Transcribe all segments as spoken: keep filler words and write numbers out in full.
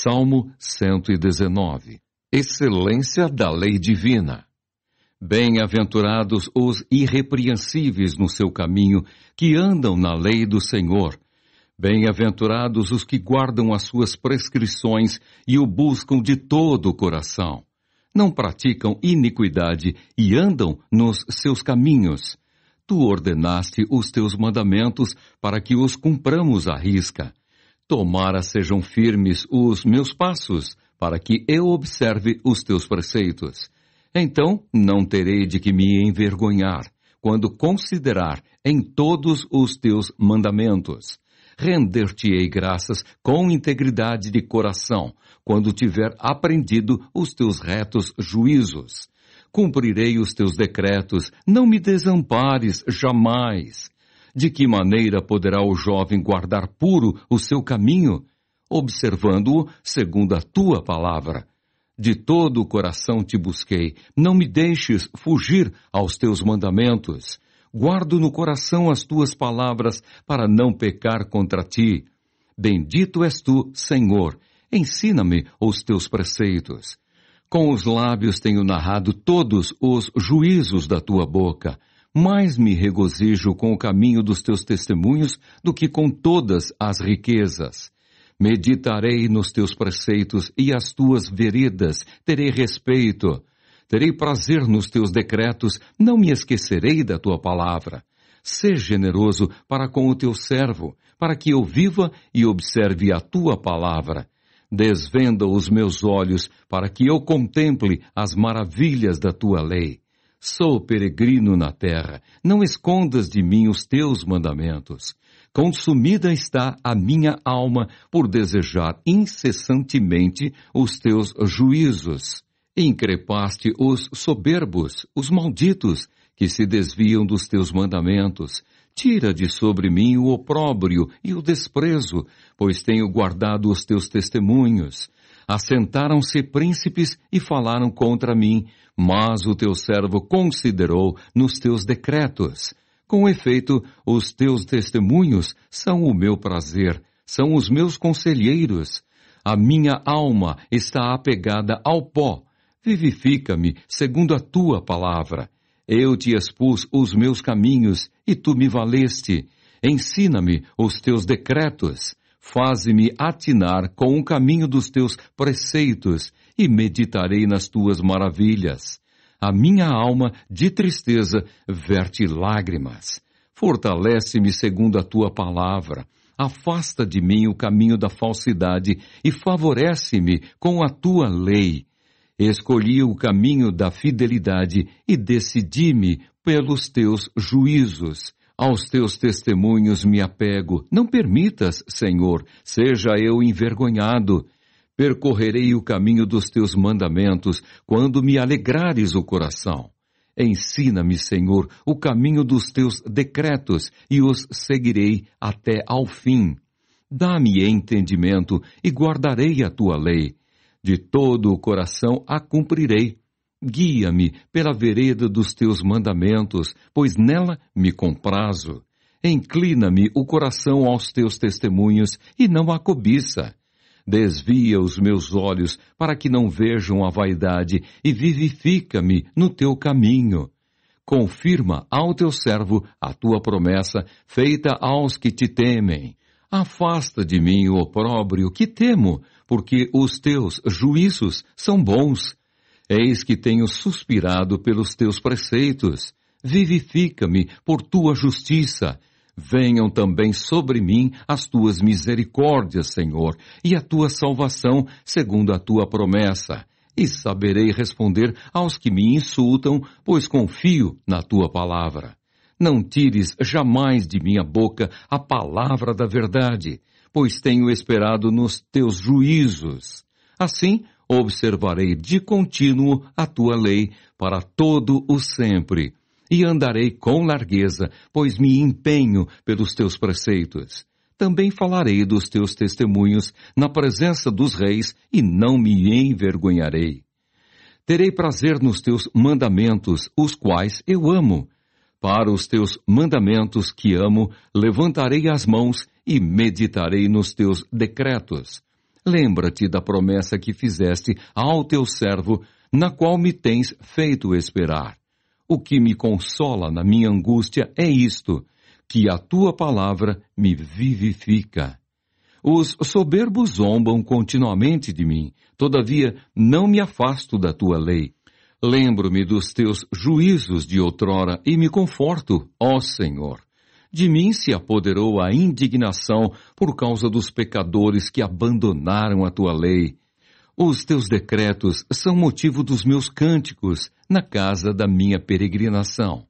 Salmo cento e dezenove. Excelência da lei divina. Bem-aventurados os irrepreensíveis no seu caminho, que andam na lei do Senhor. Bem-aventurados os que guardam as suas prescrições e o buscam de todo o coração. Não praticam iniquidade e andam nos seus caminhos. Tu ordenaste os teus mandamentos para que os cumpramos à risca. Tomara sejam firmes os meus passos, para que eu observe os teus preceitos. Então não terei de que me envergonhar, quando considerar em todos os teus mandamentos. Render-te-ei graças com integridade de coração, quando tiver aprendido os teus retos juízos. Cumprirei os teus decretos, não me desampares jamais. De que maneira poderá o jovem guardar puro o seu caminho? Observando-o segundo a tua palavra. De todo o coração te busquei, não me deixes fugir aos teus mandamentos. Guardo no coração as tuas palavras, para não pecar contra ti. Bendito és tu, Senhor, ensina-me os teus preceitos. Com os lábios tenho narrado todos os juízos da tua boca. Mais me regozijo com o caminho dos teus testemunhos do que com todas as riquezas. Meditarei nos teus preceitos e as tuas veredas, terei respeito. Terei prazer nos teus decretos, não me esquecerei da tua palavra. Sê generoso para com o teu servo, para que eu viva e observe a tua palavra. Desvenda os meus olhos, para que eu contemple as maravilhas da tua lei. Sou peregrino na terra, não escondas de mim os teus mandamentos. Consumida está a minha alma por desejar incessantemente os teus juízos. Increpaste os soberbos, os malditos, que se desviam dos teus mandamentos. Tira de sobre mim o opróbrio e o desprezo, pois tenho guardado os teus testemunhos. Assentaram-se príncipes e falaram contra mim, mas o teu servo considerou nos teus decretos. Com efeito, os teus testemunhos são o meu prazer, são os meus conselheiros. A minha alma está apegada ao pó. Vivifica-me segundo a tua palavra. Eu te expus os meus caminhos, e tu me valeste. Ensina-me os teus decretos. Faze-me atinar com o caminho dos teus preceitos, e meditarei nas tuas maravilhas. A minha alma, de tristeza, verte lágrimas. Fortalece-me segundo a tua palavra. Afasta de mim o caminho da falsidade, e favorece-me com a tua lei. Escolhi o caminho da fidelidade e decidi-me pelos teus juízos. Aos teus testemunhos me apego. Não permitas, Senhor, seja eu envergonhado. Percorrerei o caminho dos teus mandamentos, quando me alegrares o coração. Ensina-me, Senhor, o caminho dos teus decretos, e os seguirei até ao fim. Dá-me entendimento e guardarei a tua lei. De todo o coração a cumprirei. Guia-me pela vereda dos teus mandamentos, pois nela me comprazo. Inclina-me o coração aos teus testemunhos e não à cobiça. Desvia os meus olhos para que não vejam a vaidade e vivifica-me no teu caminho. Confirma ao teu servo a tua promessa feita aos que te temem. Afasta de mim o opróbrio que temo, porque os teus juízos são bons. Eis que tenho suspirado pelos teus preceitos. Vivifica-me por tua justiça. Venham também sobre mim as tuas misericórdias, Senhor, e a tua salvação segundo a tua promessa. E saberei responder aos que me insultam, pois confio na tua palavra. Não tires jamais de minha boca a palavra da verdade, pois tenho esperado nos teus juízos. Assim, observarei de contínuo a tua lei para todo o sempre, e andarei com largueza, pois me empenho pelos teus preceitos. Também falarei dos teus testemunhos na presença dos reis, e não me envergonharei. Terei prazer nos teus mandamentos, os quais eu amo. Para os teus mandamentos que amo, levantarei as mãos e meditarei nos teus decretos. lembra-te da promessa que fizeste ao teu servo, na qual me tens feito esperar. O que me consola na minha angústia é isto, que a tua palavra me vivifica. Os soberbos zombam continuamente de mim, todavia não me afasto da tua lei. Lembro-me dos teus juízos de outrora e me conforto, ó Senhor. De mim se apoderou a indignação por causa dos pecadores que abandonaram a tua lei. Os teus decretos são motivo dos meus cânticos na casa da minha peregrinação.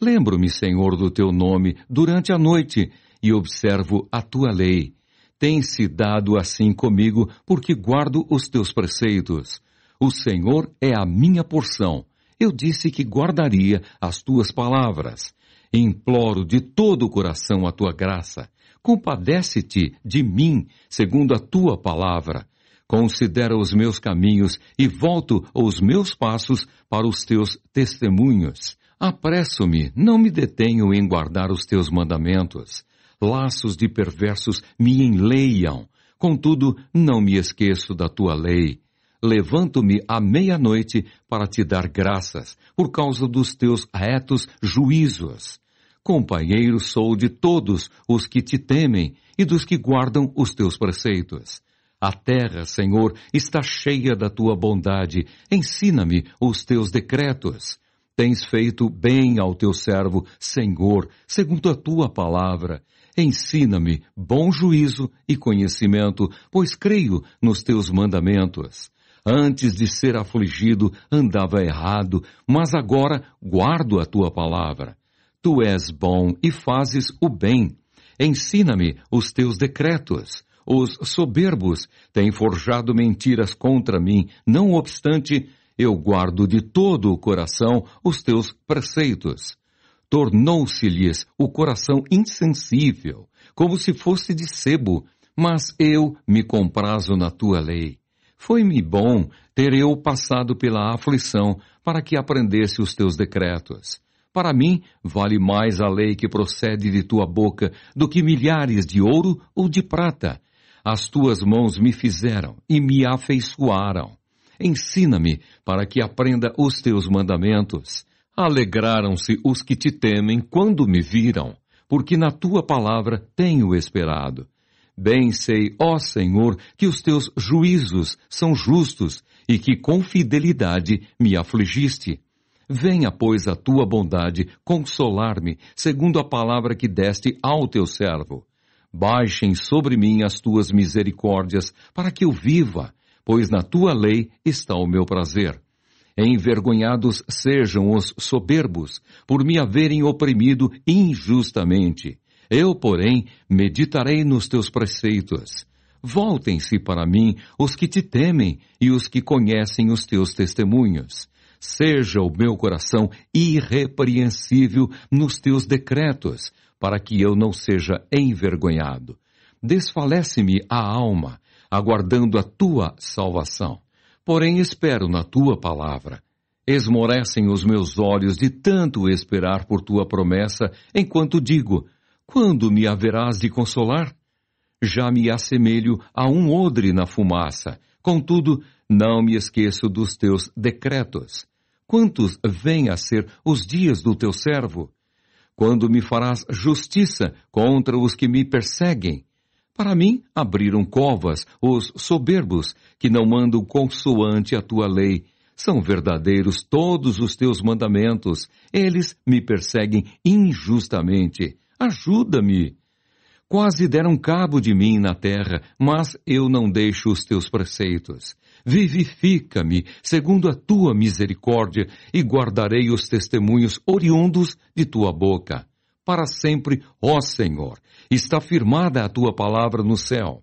Lembro-me, Senhor, do teu nome durante a noite e observo a tua lei. Tem-se dado assim comigo porque guardo os teus preceitos. O Senhor é a minha porção. Eu disse que guardaria as tuas palavras. Imploro de todo o coração a tua graça. Compadece-te de mim, segundo a tua palavra. Considera os meus caminhos e volto os meus passos para os teus testemunhos. Apresso-me, não me detenho em guardar os teus mandamentos. Laços de perversos me enleiam. Contudo, não me esqueço da tua lei. Levanto-me à meia-noite para te dar graças, por causa dos teus retos juízos. Companheiro sou de todos os que te temem e dos que guardam os teus preceitos. A terra, Senhor, está cheia da tua bondade. Ensina-me os teus decretos. Tens feito bem ao teu servo, Senhor, segundo a tua palavra. Ensina-me bom juízo e conhecimento, pois creio nos teus mandamentos. Antes de ser afligido, andava errado, mas agora guardo a tua palavra. Tu és bom e fazes o bem. Ensina-me os teus decretos. Os soberbos têm forjado mentiras contra mim, não obstante, eu guardo de todo o coração os teus preceitos. Tornou-se-lhes o coração insensível, como se fosse de sebo, mas eu me comprazo na tua lei. Foi-me bom ter eu passado pela aflição para que aprendesse os teus decretos. Para mim, vale mais a lei que procede de tua boca do que milhares de ouro ou de prata. As tuas mãos me fizeram e me afeiçoaram. Ensina-me para que aprenda os teus mandamentos. Alegraram-se os que te temem quando me viram, porque na tua palavra tenho esperado. Bem sei, ó Senhor, que os teus juízos são justos e que com fidelidade me afligiste. Venha, pois, a tua bondade consolar-me, segundo a palavra que deste ao teu servo. Baixem sobre mim as tuas misericórdias, para que eu viva, pois na tua lei está o meu prazer. Envergonhados sejam os soberbos, por me haverem oprimido injustamente. Eu, porém, meditarei nos teus preceitos. Voltem-se para mim os que te temem e os que conhecem os teus testemunhos. Seja o meu coração irrepreensível nos teus decretos, para que eu não seja envergonhado. Desfalece-me a alma, aguardando a tua salvação. Porém espero na tua palavra. Esmorecem os meus olhos de tanto esperar por tua promessa, enquanto digo, quando me haverás de consolar? Já me assemelho a um odre na fumaça, contudo, não me esqueço dos teus decretos. Quantos vêm a ser os dias do teu servo? Quando me farás justiça contra os que me perseguem? Para mim abriram covas os soberbos, que não andam consoante a tua lei. São verdadeiros todos os teus mandamentos. Eles me perseguem injustamente. Ajuda-me! Quase deram cabo de mim na terra, mas eu não deixo os teus preceitos. Vivifica-me, segundo a tua misericórdia, e guardarei os testemunhos oriundos de tua boca. Para sempre, ó Senhor, está firmada a tua palavra no céu.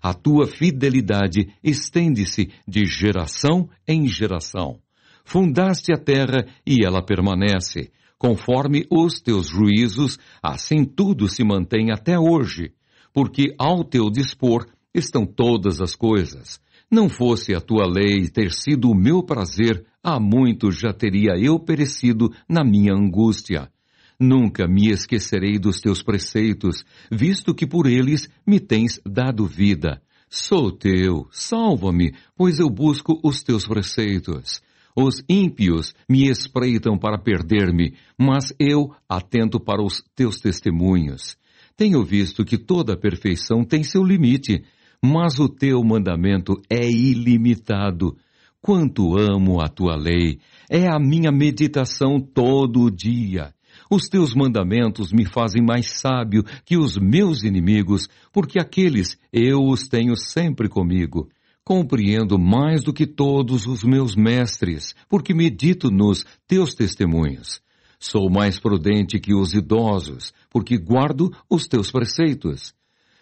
A tua fidelidade estende-se de geração em geração. Fundaste a terra e ela permanece. Conforme os teus juízos, assim tudo se mantém até hoje, porque ao teu dispor estão todas as coisas. Não fosse a tua lei ter sido o meu prazer, há muito já teria eu perecido na minha angústia. Nunca me esquecerei dos teus preceitos, visto que por eles me tens dado vida. Sou teu, salva-me, pois eu busco os teus preceitos. Os ímpios me espreitam para perder-me, mas eu atento para os teus testemunhos. Tenho visto que toda perfeição tem seu limite, mas o teu mandamento é ilimitado. Quanto amo a tua lei! É a minha meditação todo o dia. Os teus mandamentos me fazem mais sábio que os meus inimigos, porque aqueles eu os tenho sempre comigo. Compreendo mais do que todos os meus mestres, porque medito nos teus testemunhos. Sou mais prudente que os idosos, porque guardo os teus preceitos.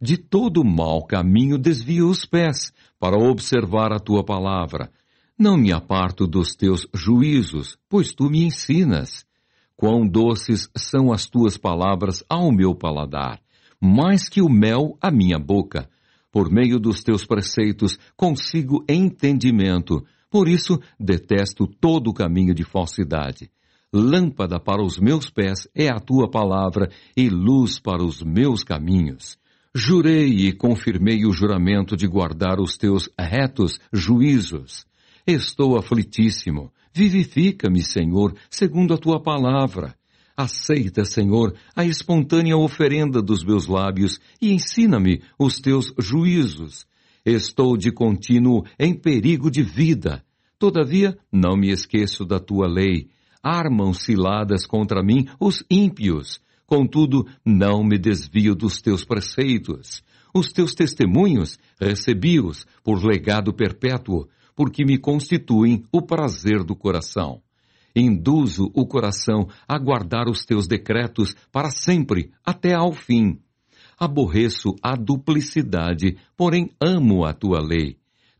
De todo mau caminho desvio os pés, para observar a tua palavra. Não me aparto dos teus juízos, pois tu me ensinas. Quão doces são as tuas palavras ao meu paladar, mais que o mel à minha boca. Por meio dos teus preceitos consigo entendimento, por isso detesto todo o caminho de falsidade. Lâmpada para os meus pés é a tua palavra e luz para os meus caminhos. Jurei e confirmei o juramento de guardar os teus retos juízos. Estou aflitíssimo. Vivifica-me, Senhor, segundo a tua palavra. Aceita, Senhor, a espontânea oferenda dos meus lábios e ensina-me os teus juízos. Estou de contínuo em perigo de vida. Todavia, não me esqueço da tua lei. Armam ciladas contra mim os ímpios. Contudo, não me desvio dos teus preceitos. Os teus testemunhos recebi-os por legado perpétuo, porque me constituem o prazer do coração. Induzo o coração a guardar os teus decretos para sempre, até ao fim. Aborreço a duplicidade, porém amo a tua lei.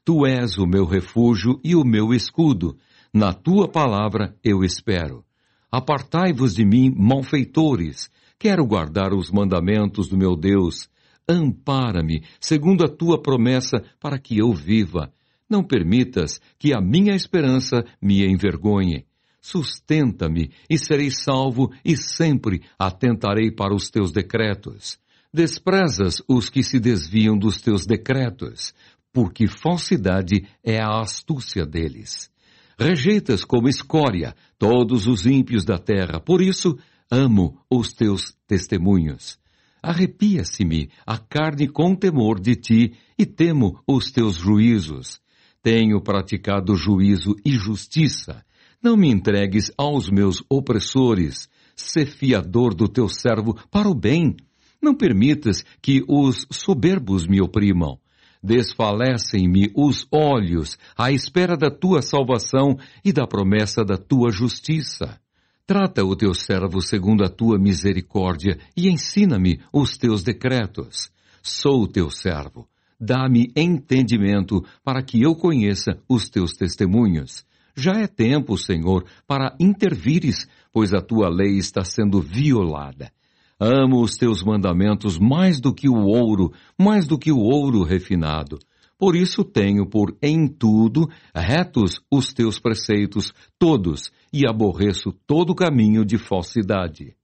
Tu és o meu refúgio e o meu escudo. Na tua palavra eu espero. Apartai-vos de mim, malfeitores. Quero guardar os mandamentos do meu Deus. Ampara-me, segundo a tua promessa, para que eu viva. Não permitas que a minha esperança me envergonhe. Sustenta-me e serei salvo e sempre atentarei para os teus decretos. Desprezas os que se desviam dos teus decretos, porque falsidade é a astúcia deles. Rejeitas como escória todos os ímpios da terra, por isso amo os teus testemunhos. Arrepia-se-me a carne com temor de ti e temo os teus juízos. Tenho praticado juízo e justiça. Não me entregues aos meus opressores. Sê fiador do teu servo para o bem. Não permitas que os soberbos me oprimam. Desfalecem-me os olhos à espera da tua salvação e da promessa da tua justiça. Trata o teu servo segundo a tua misericórdia e ensina-me os teus decretos. Sou o teu servo. Dá-me entendimento para que eu conheça os teus testemunhos. Já é tempo, Senhor, para intervires, pois a tua lei está sendo violada. Amo os teus mandamentos mais do que o ouro, mais do que o ouro refinado. Por isso tenho por em tudo retos os teus preceitos todos e aborreço todo caminho de falsidade.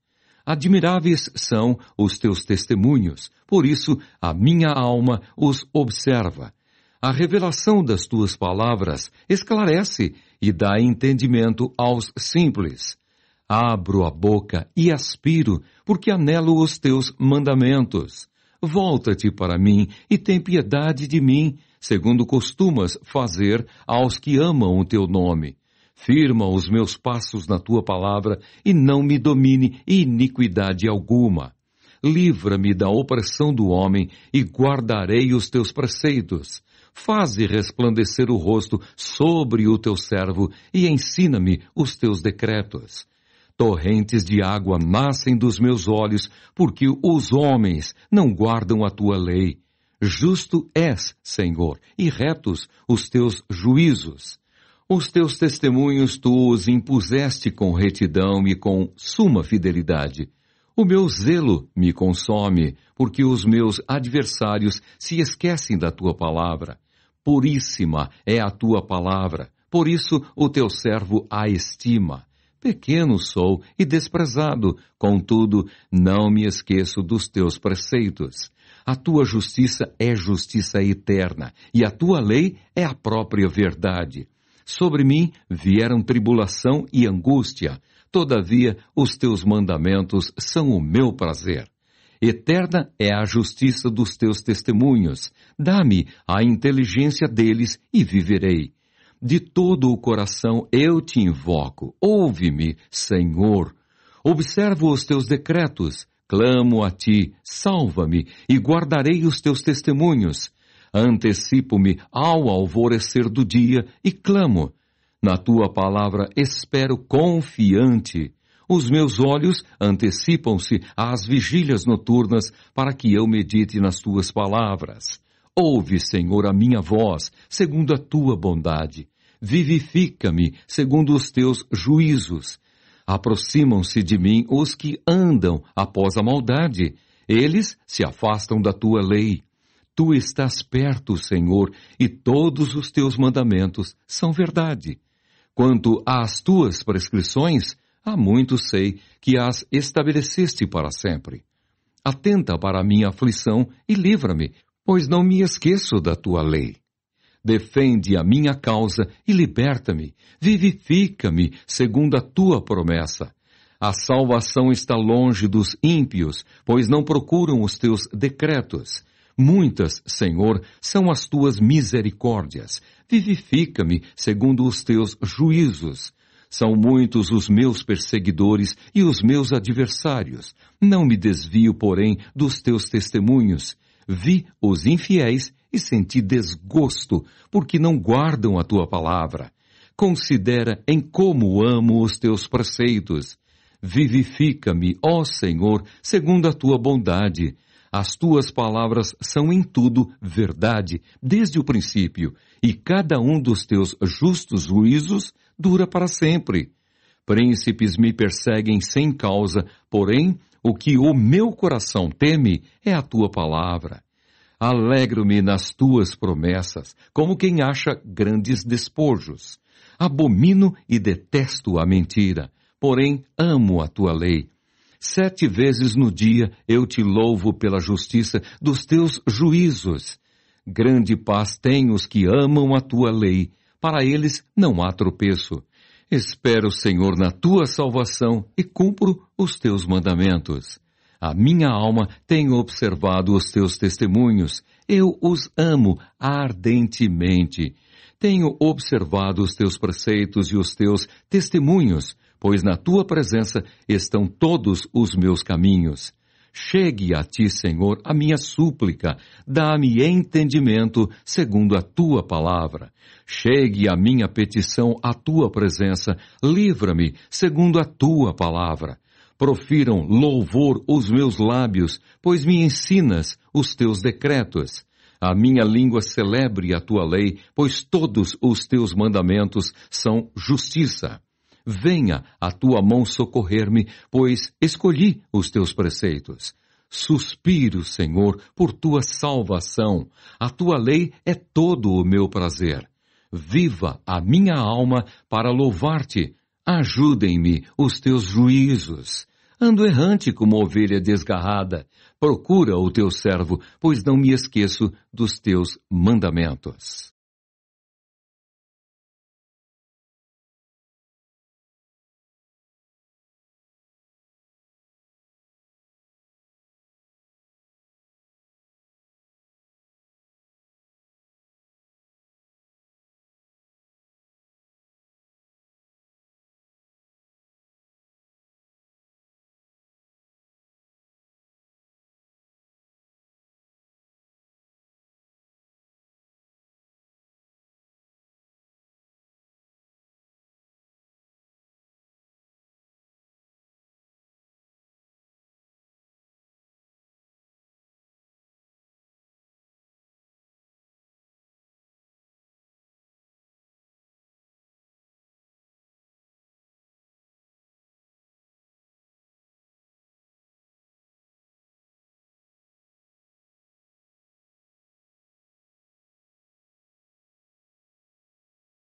Admiráveis são os teus testemunhos, por isso a minha alma os observa. A revelação das tuas palavras esclarece e dá entendimento aos simples. Abro a boca e aspiro, porque anelo os teus mandamentos. Volta-te para mim e tem piedade de mim, segundo costumas fazer aos que amam o teu nome. Firma os meus passos na tua palavra e não me domine iniquidade alguma. Livra-me da opressão do homem e guardarei os teus preceitos. Faze resplandecer o rosto sobre o teu servo e ensina-me os teus decretos. Torrentes de água nascem dos meus olhos, porque os homens não guardam a tua lei. Justo és, Senhor, e retos os teus juízos. Os teus testemunhos tu os impuseste com retidão e com suma fidelidade. O meu zelo me consome, porque os meus adversários se esquecem da tua palavra. Puríssima é a tua palavra, por isso o teu servo a estima. Pequeno sou e desprezado, contudo, não me esqueço dos teus preceitos. A tua justiça é justiça eterna, e a tua lei é a própria verdade. Sobre mim vieram tribulação e angústia. Todavia, os teus mandamentos são o meu prazer. Eterna é a justiça dos teus testemunhos. Dá-me a inteligência deles e viverei. De todo o coração eu te invoco. Ouve-me, Senhor. Observo os teus decretos. Clamo a ti, salva-me, e guardarei os teus testemunhos. Antecipo-me ao alvorecer do dia e clamo. Na tua palavra espero confiante. Os meus olhos antecipam-se às vigílias noturnas para que eu medite nas tuas palavras. Ouve, Senhor, a minha voz, segundo a tua bondade. Vivifica-me, segundo os teus juízos. Aproximam-se de mim os que andam após a maldade. Eles se afastam da tua lei. Tu estás perto, Senhor, e todos os teus mandamentos são verdade. Quanto às tuas prescrições, há muito sei que as estabeleceste para sempre. Atenta para a minha aflição e livra-me, pois não me esqueço da tua lei. Defende a minha causa e liberta-me. Vivifica-me segundo a tua promessa. A salvação está longe dos ímpios, pois não procuram os teus decretos. Muitas, Senhor, são as tuas misericórdias. Vivifica-me segundo os teus juízos. São muitos os meus perseguidores e os meus adversários. Não me desvio, porém, dos teus testemunhos. Vi os infiéis e senti desgosto, porque não guardam a tua palavra. Considera em como amo os teus preceitos. Vivifica-me, ó Senhor, segundo a tua bondade. As tuas palavras são em tudo verdade, desde o princípio, e cada um dos teus justos juízos dura para sempre. Príncipes me perseguem sem causa, porém, o que o meu coração teme é a tua palavra. Alegro-me nas tuas promessas, como quem acha grandes despojos. Abomino e detesto a mentira, porém amo a tua lei. Sete vezes no dia eu te louvo pela justiça dos teus juízos. Grande paz têm os que amam a tua lei. Para eles não há tropeço. Espero, Senhor, na tua salvação e cumpro os teus mandamentos. A minha alma tem observado os teus testemunhos. Eu os amo ardentemente. Tenho observado os teus preceitos e os teus testemunhos, pois na tua presença estão todos os meus caminhos. Chegue a ti, Senhor, a minha súplica. Dá-me entendimento segundo a tua palavra. Chegue a minha petição à tua presença. Livra-me segundo a tua palavra. Profiram louvor os meus lábios, pois me ensinas os teus decretos. A minha língua celebre a tua lei, pois todos os teus mandamentos são justiça. Venha a tua mão socorrer-me, pois escolhi os teus preceitos. Suspiro, Senhor, por tua salvação. A tua lei é todo o meu prazer. Viva a minha alma para louvar-te. Ajudem-me os teus juízos. Ando errante como ovelha desgarrada. Procura o teu servo, pois não me esqueço dos teus mandamentos.